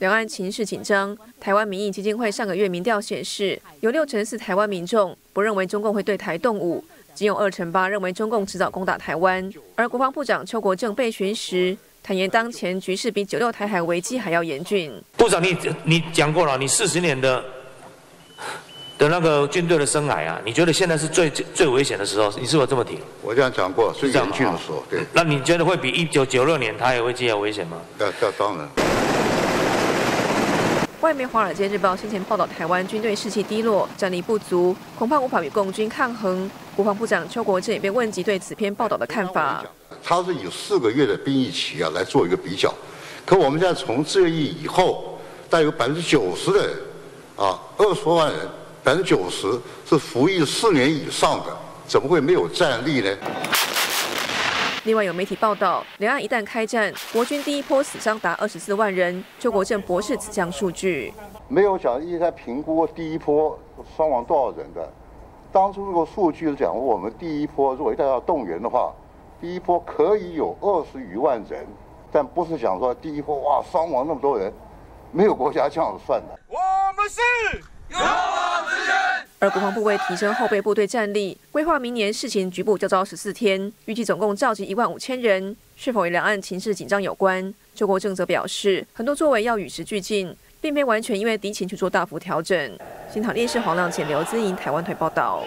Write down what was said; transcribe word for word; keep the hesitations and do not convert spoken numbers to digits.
两岸情势紧张，台湾民意基金会上个月民调显示，有六成四台湾民众不认为中共会对台动武，仅有二成八认为中共迟早攻打台湾。而国防部长邱国正被询时，坦言当前局势比九六台海危机还要严峻。部长你，你你讲过了，你四十年的的那个军队的生涯啊，你觉得现在是最最危险的时候？你是否这么提？我这样讲过，是这样去说。对。那你觉得会比一九九六年台海危机还危险吗？那那当然。 外媒《华尔街日报》先前报道，台湾军队士气低落，战力不足，恐怕无法与共军抗衡。国防部长邱国正也被问及对此篇报道的看法。他是有四个月的兵役期啊，来做一个比较。可我们现在从自愿役以后，大约有百分之九十的人，啊，二十万人，百分之九十是服役四年以上的，怎么会没有战力呢？ 另外有媒体报道，两岸一旦开战，国军第一波死伤达二十四万人。邱国正博士此项数据，没有讲一直在评估第一波伤亡多少人的。当初这个数据讲，我们第一波如果一旦要动员的话，第一波可以有二十余万人，但不是讲说第一波哇伤亡那么多人，没有国家这样算的。我们是勇往直前。 而国防部为提升后备部队战力，规划明年事情局部教召十四天，预计总共召集一万五千人。是否与两岸情势紧张有关？邱国正则表示，很多作为要与时俱进，并非完全因为敌情去做大幅调整。新唐电视黄亮前、刘姿莹，台湾台报道。